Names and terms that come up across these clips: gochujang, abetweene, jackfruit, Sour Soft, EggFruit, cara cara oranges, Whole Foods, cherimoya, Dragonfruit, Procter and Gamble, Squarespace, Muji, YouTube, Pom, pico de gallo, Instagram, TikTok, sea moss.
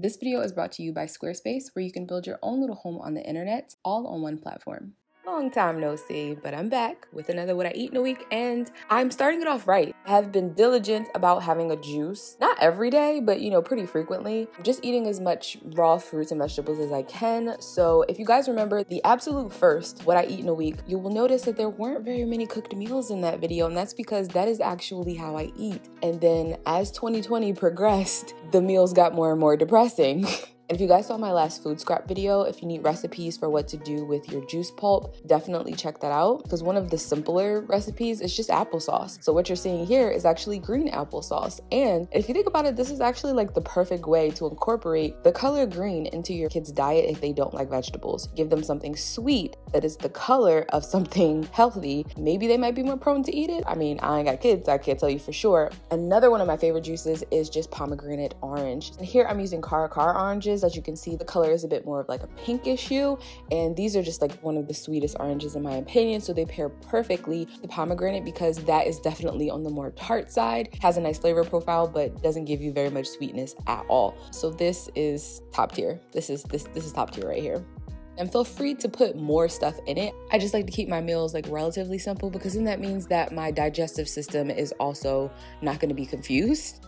This video is brought to you by Squarespace, where you can build your own little home on the internet, all on one platform. Long time no see, but I'm back with another What I Eat in a Week, and I'm starting it off right. I have been diligent about having a juice, not every day, but you know, pretty frequently. I'm just eating as much raw fruits and vegetables as I can. So if you guys remember the absolute first What I Eat in a Week, you will notice that there weren't very many cooked meals in that video, and that's because that is actually how I eat. And then as 2020 progressed, the meals got more and more depressing. And if you guys saw my last food scrap video, if you need recipes for what to do with your juice pulp, definitely check that out, because one of the simpler recipes is just applesauce. So what you're seeing here is actually green applesauce. And if you think about it, this is actually like the perfect way to incorporate the color green into your kids' diet if they don't like vegetables. Give them something sweet that is the color of something healthy. Maybe they might be more prone to eat it. I mean, I ain't got kids, so I can't tell you for sure. Another one of my favorite juices is just pomegranate orange. And here I'm using Caracara oranges. As you can see, the color is a bit more of like a pinkish hue, and these are just like one of the sweetest oranges in my opinion, so they pair perfectly. The pomegranate, because that is definitely on the more tart side, has a nice flavor profile but doesn't give you very much sweetness at all. So this is top tier. This is top tier right here. And feel free to put more stuff in it. I just like to keep my meals like relatively simple, because then that means that my digestive system is also not going to be confused.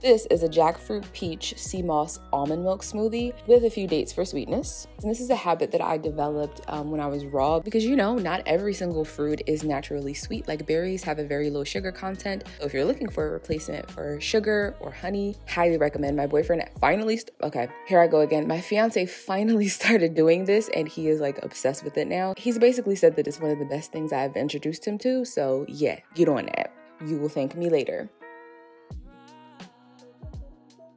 This is a jackfruit peach sea moss almond milk smoothie with a few dates for sweetness. And this is a habit that I developed when I was raw, because you know, not every single fruit is naturally sweet. Like berries have a very low sugar content. So if you're looking for a replacement for sugar or honey, highly recommend. My boyfriend finally, okay, here I go again. My fiance finally started doing this and he is like obsessed with it now. He's basically said that it's one of the best things I've introduced him to. So yeah, get on that. You will thank me later.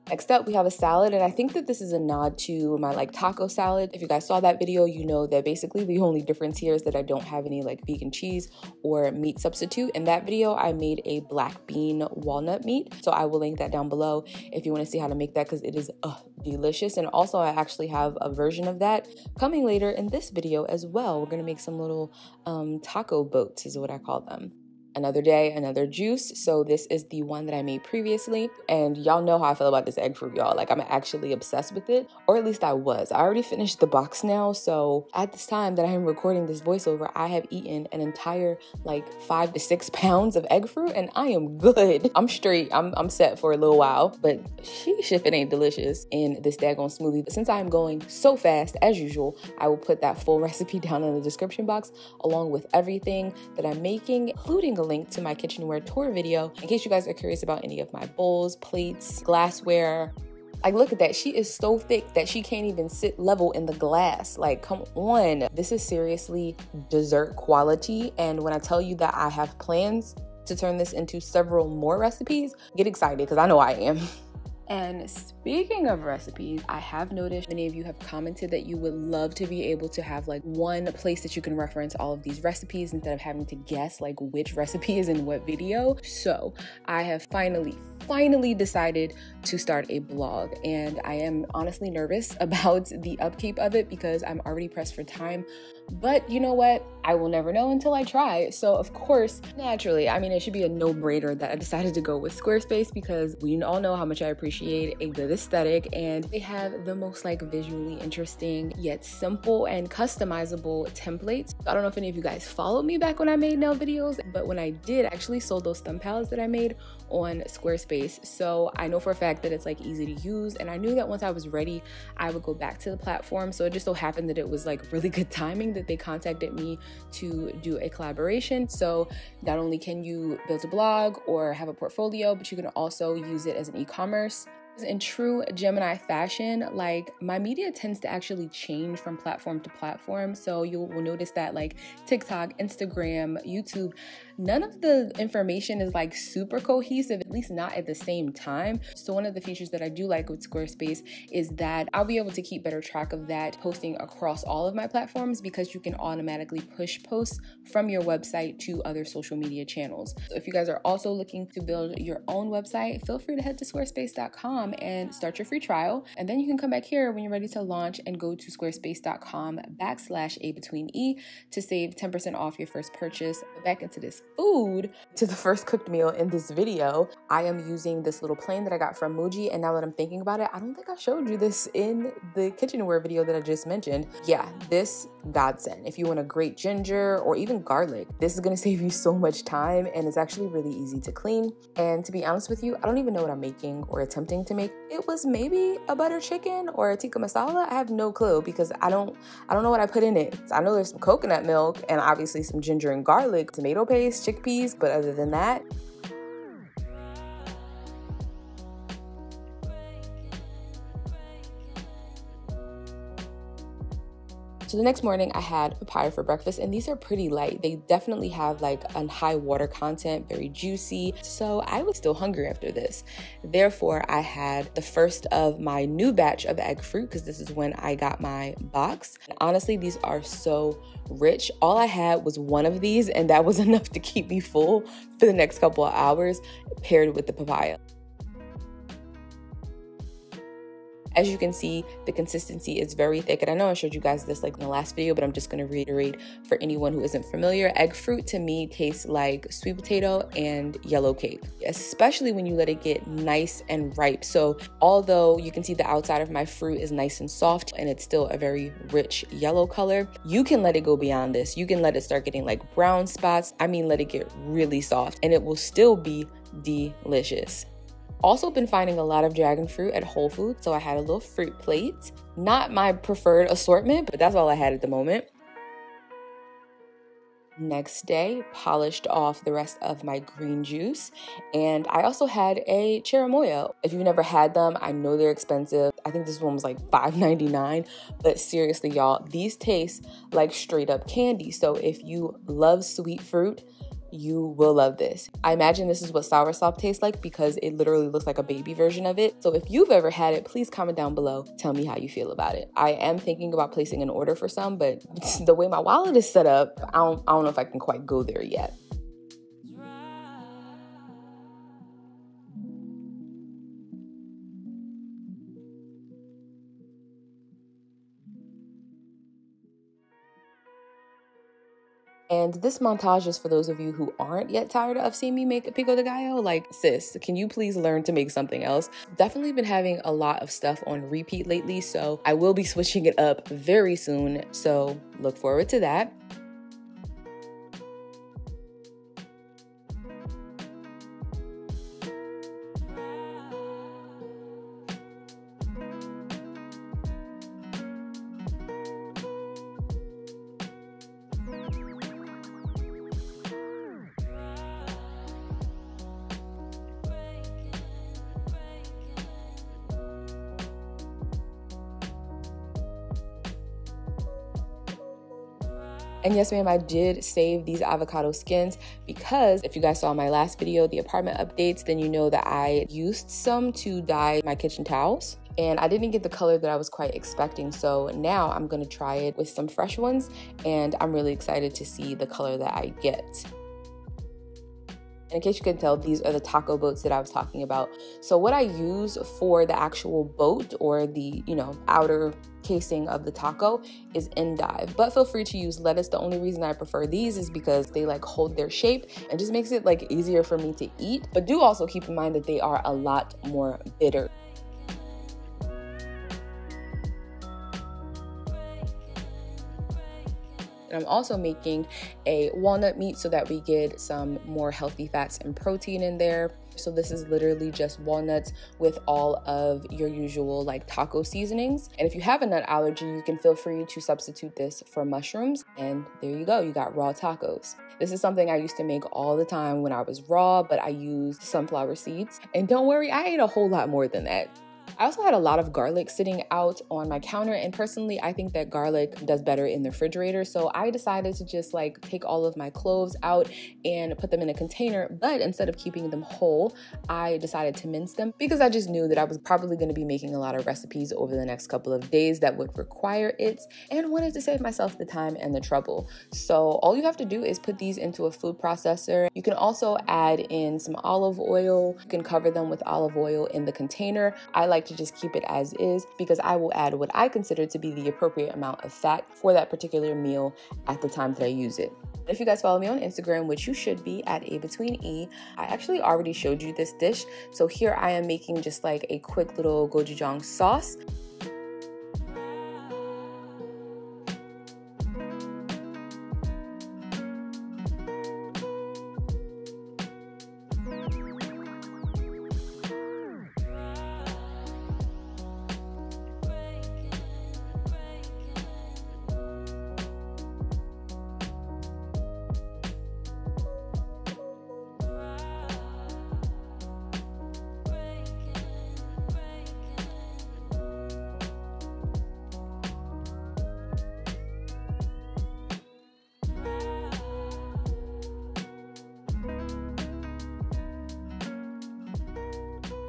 Next up, we have a salad, and I think that this is a nod to my like taco salad. If you guys saw that video, you know that basically the only difference here is that I don't have any like vegan cheese or meat substitute. In that video, I made a black bean walnut meat, so I will link that down below if you want to see how to make that, because it is delicious. And also, I actually have a version of that coming later in this video as well. We're going to make some little taco boats is what I call them. Another day, another juice. So this is the one that I made previously, and y'all know how I feel about this egg fruit, y'all. Like, I'm actually obsessed with it, or at least I was. I already finished the box now, so at this time that I am recording this voiceover, I have eaten an entire like 5 to 6 pounds of egg fruit, and I am good. I'm straight. I'm set for a little while, but sheesh if it ain't delicious in this daggone smoothie. But since I'm going so fast as usual, I will put that full recipe down in the description box along with everything that I'm making, including a link to my kitchenware tour video in case you guys are curious about any of my bowls, plates, glassware. Like, look at that. She is so thick that she can't even sit level in the glass. Like, come on. This is seriously dessert quality. And when I tell you that I have plans to turn this into several more recipes, get excited, because I know I am. And speaking of recipes, I have noticed many of you have commented that you would love to be able to have like one place that you can reference all of these recipes instead of having to guess like which recipe is in what video. So I have finally decided to start a blog, and I am honestly nervous about the upkeep of it because I'm already pressed for time. But you know what? I will never know until I try. So of course, naturally, I mean, it should be a no-brainer that I decided to go with Squarespace, because we all know how much I appreciate a good aesthetic, and they have the most like visually interesting yet simple and customizable templates. I don't know if any of you guys followed me back when I made nail videos, but when I did, I actually sold those thumb palettes that I made on Squarespace. So I know for a fact that it's like easy to use, and I knew that once I was ready, I would go back to the platform. So it just so happened that it was like really good timing that they contacted me to do a collaboration. So not only can you build a blog or have a portfolio, but you can also use it as an e-commerce. In true Gemini fashion, like, my media tends to actually change from platform to platform. So you will notice that like TikTok, Instagram, YouTube, none of the information is like super cohesive, at least not at the same time. So one of the features that I do like with Squarespace is that I'll be able to keep better track of that posting across all of my platforms, because you can automatically push posts from your website to other social media channels. So if you guys are also looking to build your own website, feel free to head to squarespace.com and start your free trial, and then you can come back here when you're ready to launch and go to squarespace.com/abetweene to save 10% off your first purchase. Back into this food to the first cooked meal in this video. I am using this little plane that I got from Muji, and now that I'm thinking about it, I don't think I showed you this in the kitchenware video that I just mentioned. Yeah, this godsend. If you want a grate ginger or even garlic, this is gonna save you so much time, and it's actually really easy to clean. And to be honest with you, I don't even know what I'm making or attempting to make. It was maybe a butter chicken or a tikka masala. I have no clue because I don't know what I put in it. I know there's some coconut milk and obviously some ginger and garlic, tomato paste, chickpeas, but other than that, so the next morning I had papaya for breakfast, and these are pretty light. They definitely have like a high water content, very juicy. So I was still hungry after this. Therefore, I had the first of my new batch of egg fruit because this is when I got my box. And honestly, these are so rich. All I had was one of these, and that was enough to keep me full for the next couple of hours paired with the papaya. As you can see, the consistency is very thick, and I know I showed you guys this like in the last video, but I'm just going to reiterate for anyone who isn't familiar. Egg fruit to me tastes like sweet potato and yellow cake, especially when you let it get nice and ripe. So although you can see the outside of my fruit is nice and soft and it's still a very rich yellow color, you can let it go beyond this. You can let it start getting like brown spots. I mean, let it get really soft and it will still be delicious. Also been finding a lot of dragon fruit at Whole Foods, so I had a little fruit plate. Not my preferred assortment, but that's all I had at the moment. Next day, polished off the rest of my green juice, and I also had a cherimoya. If you've never had them, I know they're expensive. I think this one was like $5.99, but seriously, y'all, these taste like straight up candy. So if you love sweet fruit, you will love this. I imagine this is what Sour Soft tastes like because it literally looks like a baby version of it. So if you've ever had it, please comment down below. Tell me how you feel about it. I am thinking about placing an order for some, but the way my wallet is set up, I don't know if I can quite go there yet. And this montage is for those of you who aren't yet tired of seeing me make a pico de gallo. Like, sis, can you please learn to make something else? Definitely been having a lot of stuff on repeat lately, so I will be switching it up very soon. So look forward to that. And yes, ma'am, I did save these avocado skins because if you guys saw my last video, the apartment updates, then you know that I used some to dye my kitchen towels. And I didn't get the color that I was quite expecting, so now I'm gonna try it with some fresh ones, and I'm really excited to see the color that I get. And in case you can tell, these are the taco boats that I was talking about. So what I use for the actual boat or the, you know, outer casing of the taco is endive, but feel free to use lettuce. The only reason I prefer these is because they like hold their shape and just makes it like easier for me to eat. But do also keep in mind that they are a lot more bitter. And I'm also making a walnut meat so that we get some more healthy fats and protein in there. So this is literally just walnuts with all of your usual like taco seasonings. And if you have a nut allergy, you can feel free to substitute this for mushrooms. And there you go, you got raw tacos. This is something I used to make all the time when I was raw, but I used sunflower seeds. And don't worry, I ate a whole lot more than that. I also had a lot of garlic sitting out on my counter, and personally I think that garlic does better in the refrigerator, so I decided to just like take all of my cloves out and put them in a container. But instead of keeping them whole, I decided to mince them because I just knew that I was probably going to be making a lot of recipes over the next couple of days that would require it, and wanted to save myself the time and the trouble. So all you have to do is put these into a food processor. You can also add in some olive oil. You can cover them with olive oil in the container. I like to just keep it as is because I will add what I consider to be the appropriate amount of fat for that particular meal at the time that I use it. If you guys follow me on Instagram, which you should be, at abetweene, I actually already showed you this dish. So here I am making just like a quick little gochujang sauce.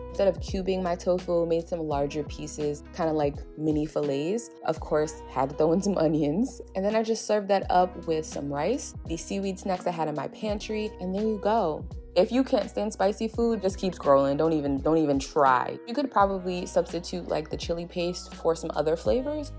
Instead of cubing my tofu, made some larger pieces, kind of like mini fillets. Of course, had to throw in some onions. And then I just served that up with some rice, the seaweed snacks I had in my pantry, and there you go. If you can't stand spicy food, just keep scrolling. Don't even try. You could probably substitute like the chili paste for some other flavors.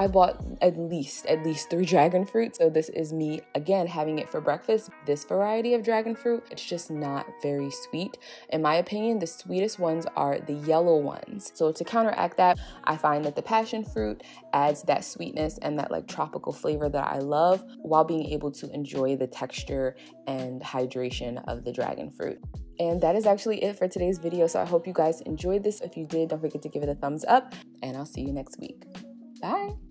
I bought at least 3 dragon fruit. So this is me again having it for breakfast. This variety of dragon fruit, it's just not very sweet. In my opinion, the sweetest ones are the yellow ones. So to counteract that, I find that the passion fruit adds that sweetness and that like tropical flavor that I love, while being able to enjoy the texture and hydration of the dragon fruit. And that is actually it for today's video. So I hope you guys enjoyed this. If you did, don't forget to give it a thumbs up, and I'll see you next week. Bye.